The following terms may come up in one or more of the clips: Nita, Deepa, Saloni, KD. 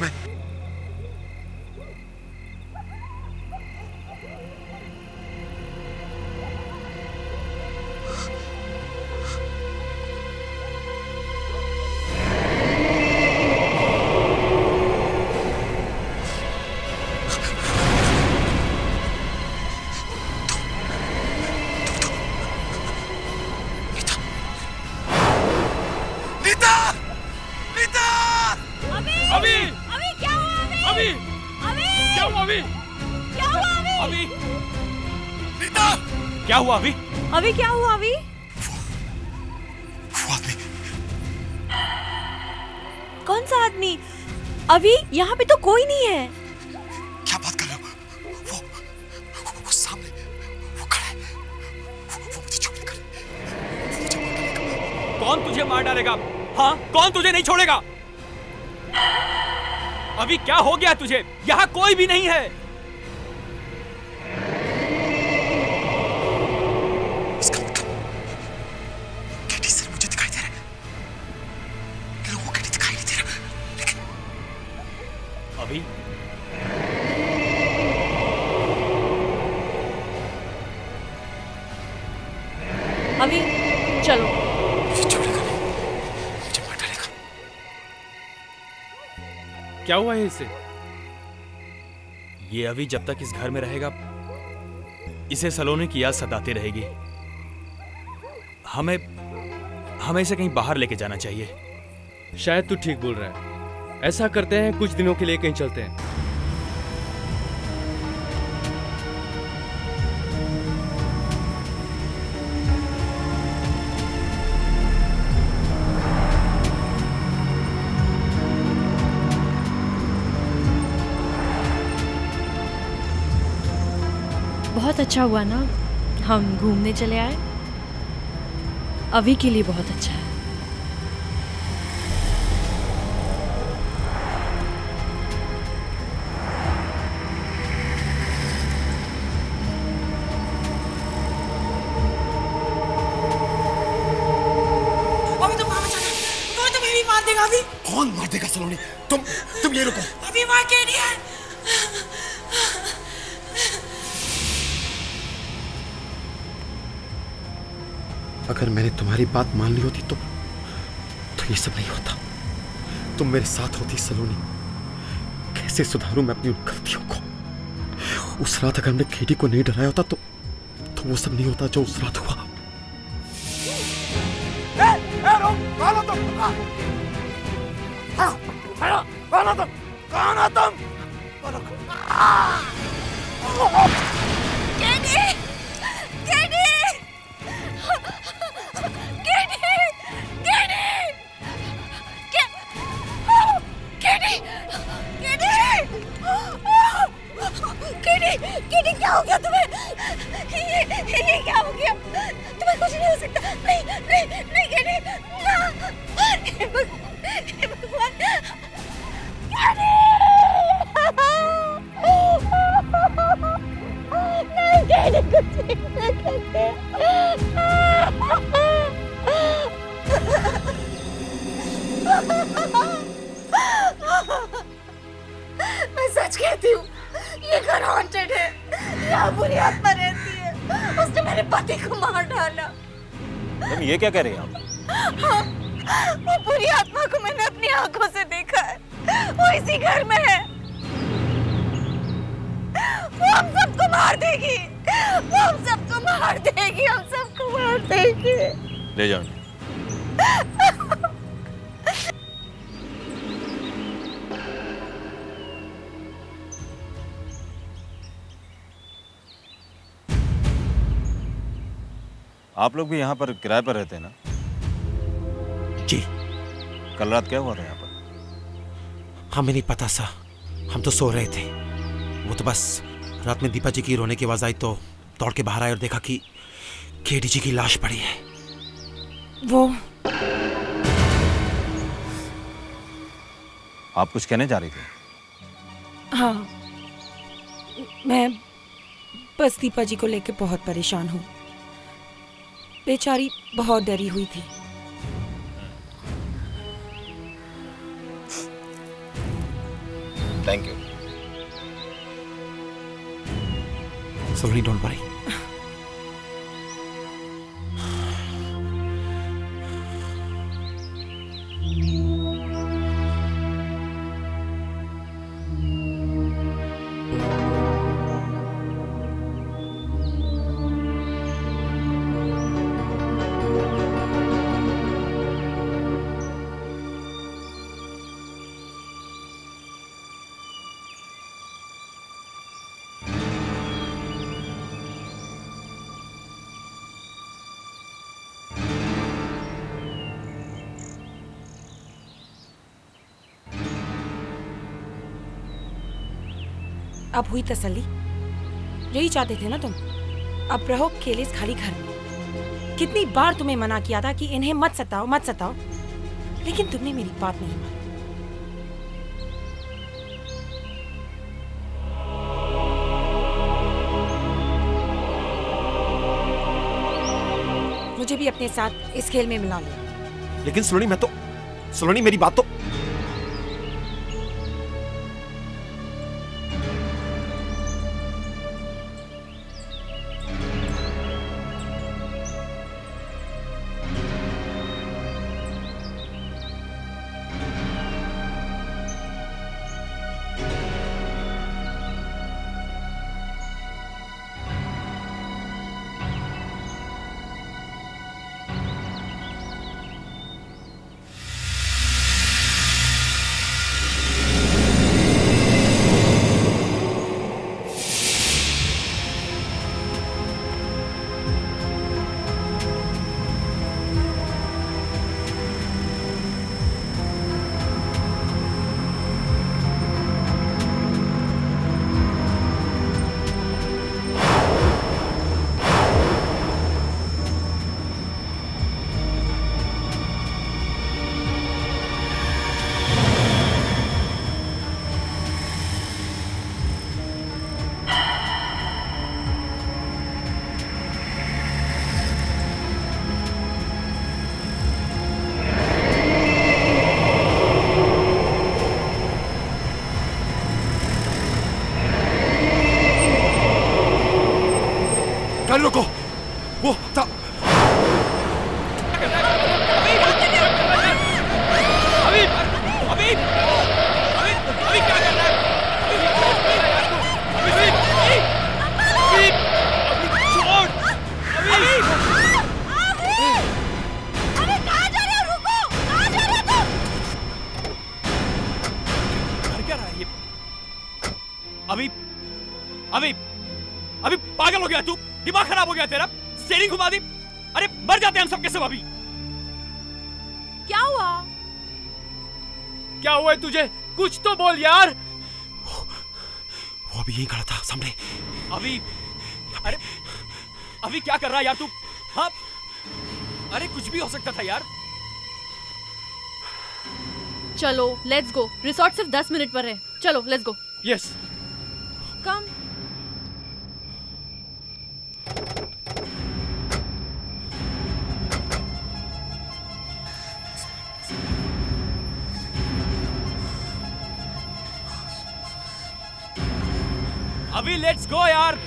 मैं अभी यहाँ पे तो कोई नहीं है। क्या बात कर रहे हो? वो सामने वो खड़ा है। वो मुझे छोड़ेगा नहीं। कौन तुझे मार डालेगा? हाँ, कौन तुझे नहीं छोड़ेगा? अभी क्या हो गया तुझे? यहाँ कोई भी नहीं है। क्या हुआ है इसे? ये अभी जब तक इस घर में रहेगा इसे सलोनी की याद सताती रहेगी। हमें इसे कहीं बाहर लेके जाना चाहिए। शायद तू ठीक बोल रहा है। ऐसा करते हैं, कुछ दिनों के लिए कहीं चलते हैं। अच्छा हुआ ना हम घूमने चले आए। अभी के लिए बहुत अच्छा है। अभी तुम वहां चलो। कोई तुम्हें भी मार देगा। अभी कौन मार देगा सलोनी? तुम ये रुको। अभी वहां कह रही है। अगर मैंने तुम्हारी बात मान ली होती तो ये सब नहीं होता। तुम मेरे साथ होती सलोनी। कैसे सुधारूं मैं अपनी उन गलतियों को? उस रात अगर मैं केडी को नहीं डराया होता तो वो सब नहीं होता जो उस रात हुआ। क्या कह रहे हैं आप? हाँ, वो पूरी आत्मा को मैंने अपनी आंखों से देखा है। वो इसी घर में है। वो हम सबको मार देगी। वो हम सबको मार देगी। हम सबको मार देगी। ले जाओ। आप लोग भी यहाँ पर किराए पर रहते हैं ना? जी। कल रात क्या हुआ था यहाँ पर? हमें नहीं पता सा। हम तो सो रहे थे। वो तो बस रात में दीपा जी की रोने की आवाज आई तो दौड़ के बाहर आए और देखा कि केडी जी की लाश पड़ी है। वो आप कुछ कहने जा रही थी? हाँ, मैं बस दीपा जी को लेकर बहुत परेशान हूँ। बेचारी बहुत डरी हुई थी। Thank you. Saloni, don't worry. अब हुई तसल्ली, यही चाहते थे ना तुम। अब रहो अकेले इस खाली घर में। कितनी बार तुम्हें मना किया था कि इन्हें मत सताओ, लेकिन तुमने मेरी बात नहीं मानी। मुझे भी अपने साथ इस खेल में मिला लिया। लेकिन सलोनी, सलोनी मेरी बात तो। रोको, वो था। अभी क्या कर रहा है? अभी कहाँ जा रहे हो? रुको, कहाँ जा रहे हो तुम? कर क्या रहा है ये? अभी पागल हो गया तू? दिमाग खराब हो गया तेरा? स्टीयरिंग घुमा दी? अरे मर जाते हम सब के सब। अभी क्या हुआ है तुझे? कुछ तो बोल यार। वो अभी यहीं खड़ा था सामने। अभी क्या कर रहा है यार तू? हाँ, अरे कुछ भी हो सकता था यार। चलो लेट्स गो। रिसोर्ट सिर्फ 10 मिनट पर है। चलो लेट्स गो। Yes come. अभी लेट्स गो यार।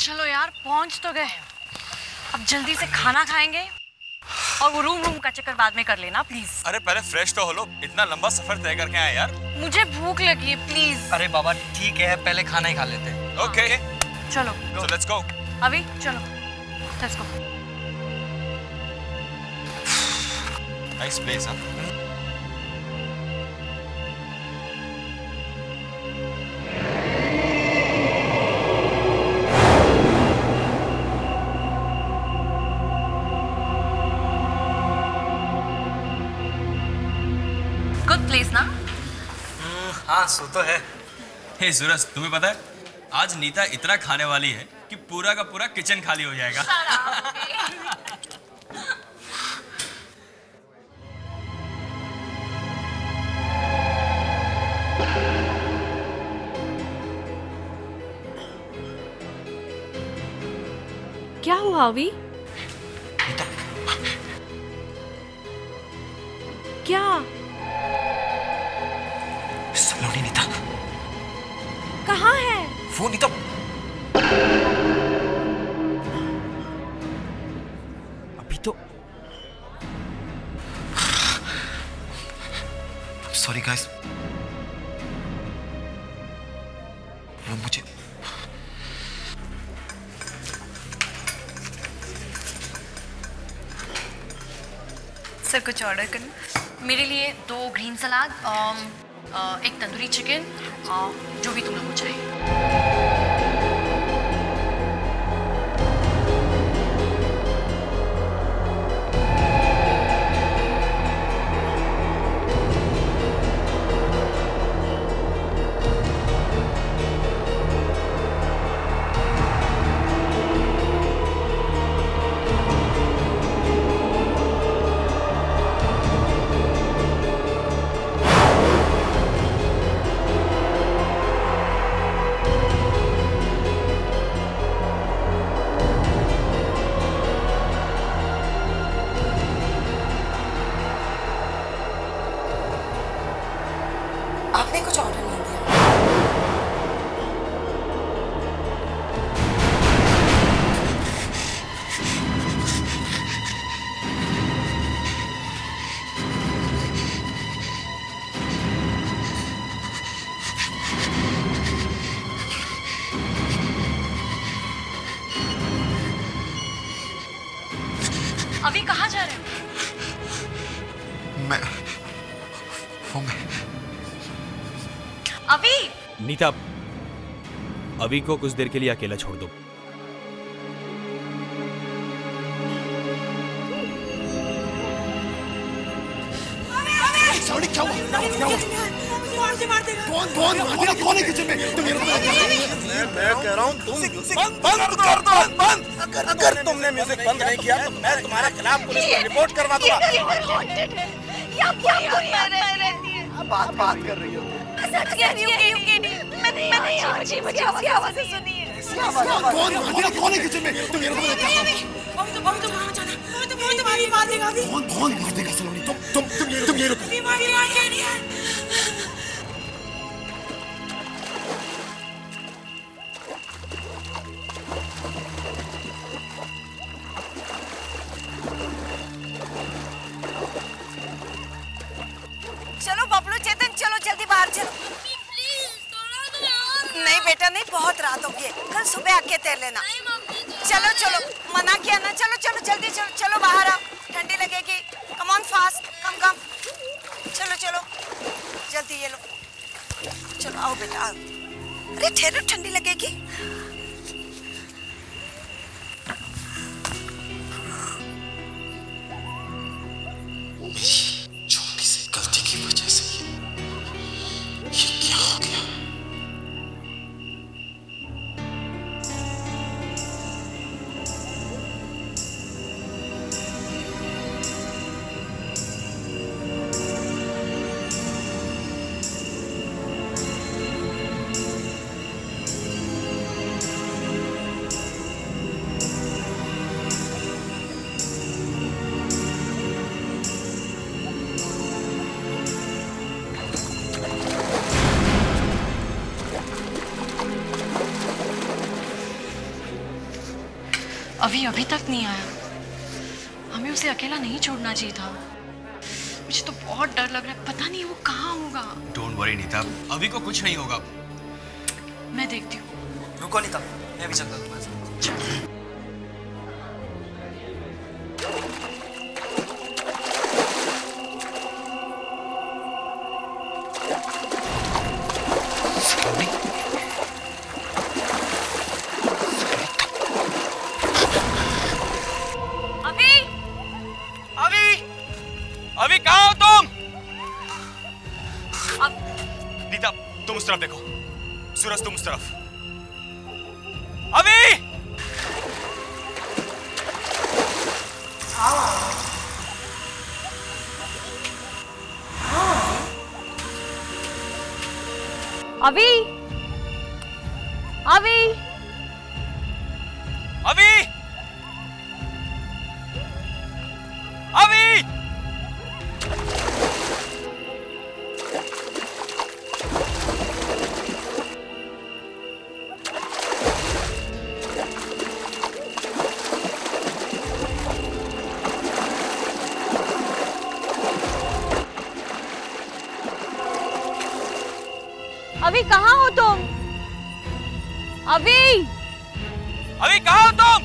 चलो यार, पहुंच तो गए। अब जल्दी से खाना खाएंगे और वो रूम का चक्कर बाद में कर लेना प्लीज। अरे पहले फ्रेश तो हो लो, इतना लंबा सफर तय करके आए यार। मुझे भूख लगी है प्लीज। अरे बाबा ठीक है, पहले खाना ही खा लेते हैं। ओके चलो लेट्स गो। अभी चलो लेट्स गो। Nice place. हाँ सो तो है। हे ज़ुरस, तुम्हें पता है आज नीता इतना खाने वाली है कि पूरा का पूरा किचन खाली हो जाएगा। क्या हुआ अभी? क्या सलोनी नीता कहाँ है? वो नीता अभी तो सॉरी गाइस, वो मुझे सर कुछ ऑर्डर करना मेरे लिए, 2 ग्रीन सलाद, एक तंदूरी चिकन, जो भी तुम लोगों को अभी कहाँ जा रहे हो? मैं अभी नीता, अभी को कुछ देर के लिए अकेला छोड़ दो। क्या हुआ? कौन है किचन में? मैं कह रहा हूँ तुम बंद कर दो, बंद। अगर तुमने म्यूजिक बंद नहीं किया तो मैं तुम्हारे खिलाफ पुलिस में रिपोर्ट करवा दूंगा। बात कर रही हो? कौन है किचन में? कौन मार देगा सलोनी? तुम ये रुको। चलो बबलू, चेतन, चलो जल्दी बाहर चलो। नहीं बेटा नहीं, बहुत रात हो गई, कल सुबह आके तैर लेना। चलो चलो, मना किया ना, चलो चलो जल्दी चलो, चलो बाहर आओ, ठंडी लगेगी। कम ऑन फास्ट, कम चलो चलो जल्दी, ये लो चलो आओ बेटा आओ। अरे ठहरो, ठंडी लगेगी। अभी अभी तक नहीं आया। हमें उसे अकेला नहीं छोड़ना चाहिए था। मुझे तो बहुत डर लग रहा है, पता नहीं वो कहाँ होगा। डोंट वरी नीता, अभी को कुछ नहीं होगा। मैं देखती हूँ। रुको नीता, मैं भी चलता हूँ तुम्हारे साथ। अभी कहाँ हो तुम? नीता तुम उस तरफ देखो, सूरज तुम उस तरफ। अभी अभी अभी अभी अभी अभी कहाँ हो तुम? अभी अभी कहाँ हो तुम?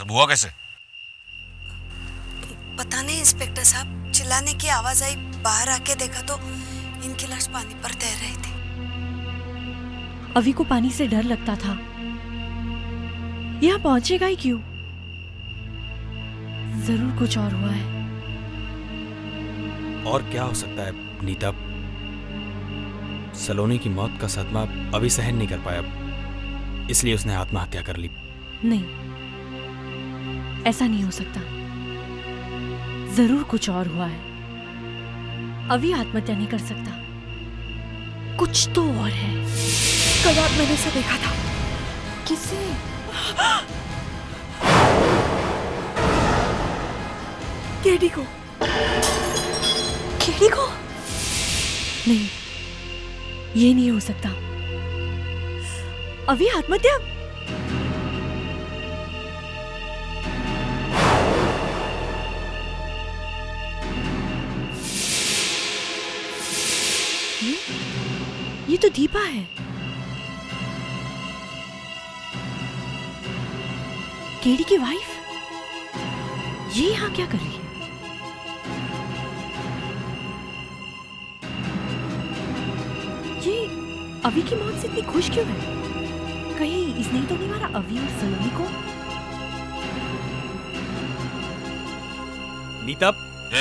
सब हुआ कैसे? पता नहीं इंस्पेक्टर साहब, चिल्लाने की आवाज आई, बाहर आके देखा तो इनकी लाश पानी पर तैर रही थी। अभी को पानी से डर लगता था, यहाँ पहुंचेगा ही क्यों? जरूर कुछ और हुआ है। और क्या हो सकता है नीता? सलोनी की मौत का सदमा अभी सहन नहीं कर पाया, इसलिए उसने आत्महत्या कर ली। नहीं, ऐसा नहीं हो सकता, जरूर कुछ और हुआ है। अभी आत्महत्या नहीं कर सकता, कुछ तो और है। कल रात मैंने इसे देखा था। किसे? केडी को। केडी को? नहीं, ये नहीं हो सकता। अभी आत्महत्या? ये तो दीपा है। केडी की वाइफ ये यहाँ क्या कर रही है? ये अभी की मौत से इतनी खुश क्यों है? कहीं इसने तो नहीं मारा अभी और सलोनी को? नीता,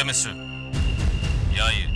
मिस्टर, यहाँ आइए।